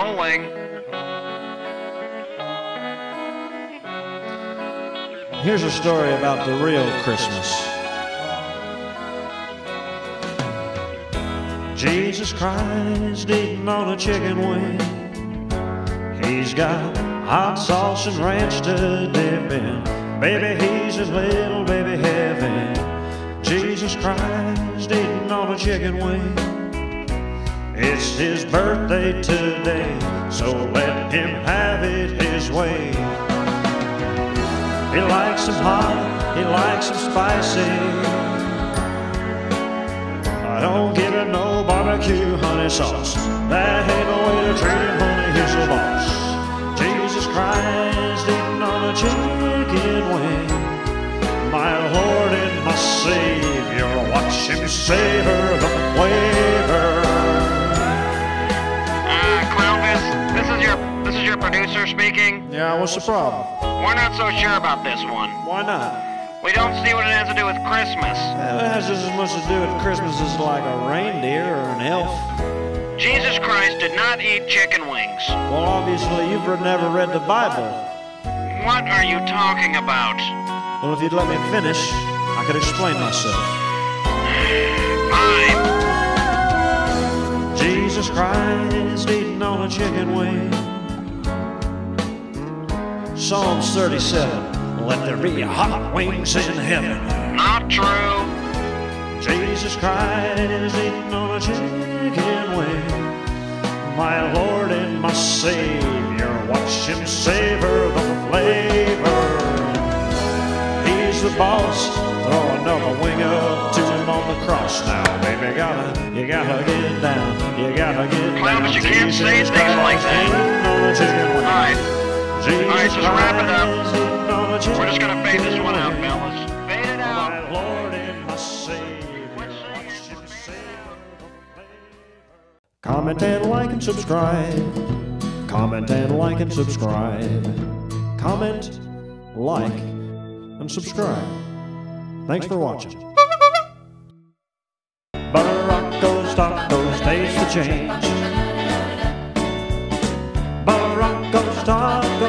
rolling. Here's a story about the real Christmas. Jesus Christ eating on a chicken wing. He's got hot sauce and ranch to dip in. Baby, he's his little baby heaven. Jesus Christ eating on a chicken wing. It's his birthday today, so let him have it his way. He likes them hot, he likes them spicy. I don't give him no barbecue honey sauce. That ain't no way to treat him, honey, he's a boss. Jesus Christ eating on a chicken wing. My Lord and my Savior, watch him savor the flavor. Clovis, this is your producer speaking. Yeah, what's the problem? We're not so sure about this one. Why not? We don't see what it has to do with Christmas. Well, it has just as much to do with Christmas as like a reindeer or an elf. Jesus Christ did not eat chicken wings. Well, obviously, you've never read the Bible. What are you talking about? Well, if you'd let me finish, I could explain myself. Fine. Jesus Christ eating on a chicken wing. Psalms 37. Let there be hot wings in heaven. Not true. Jesus Christ eating on a chicken wing. My Lord and my Savior, watch him savor the flavor. He's the boss. Throw another wing up to him on the cross now, baby. You gotta get down. You gotta get down. But you can't say things like that. All right, just wrap it up. We're just gonna fade this one out, fellas. Fade it out. My Lord and my Savior, watch him savor the flavor. Comment and like and subscribe. Comment and like and subscribe. Comment, like, and subscribe. Thanks for watching. Butter Rocco's Tacos taste the change. Butter Rocco's Tacos.